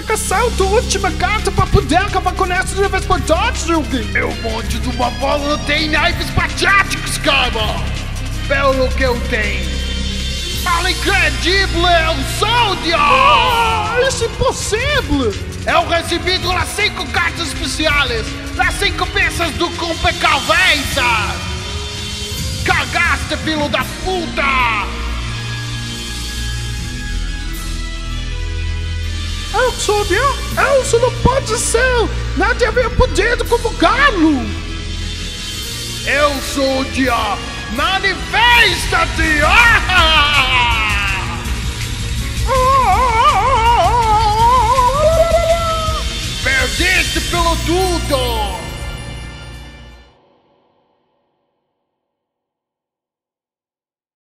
vai caçar a tua última carta pra poder acabar com essa de vez por todas, Yugi. Meu monte de uma bola tem naipes patéticos, cara. Pelo que eu tenho. Fala incredível, Exodia! Oh, isso é impossível! Eu recebi as 5 cartas especiais, as 5 peças do Compa Calvenza! Cagaste, filho da puta! Exodia, isso não pode ser! Nada havia podido convocá-lo! Exodia, manifesta-te!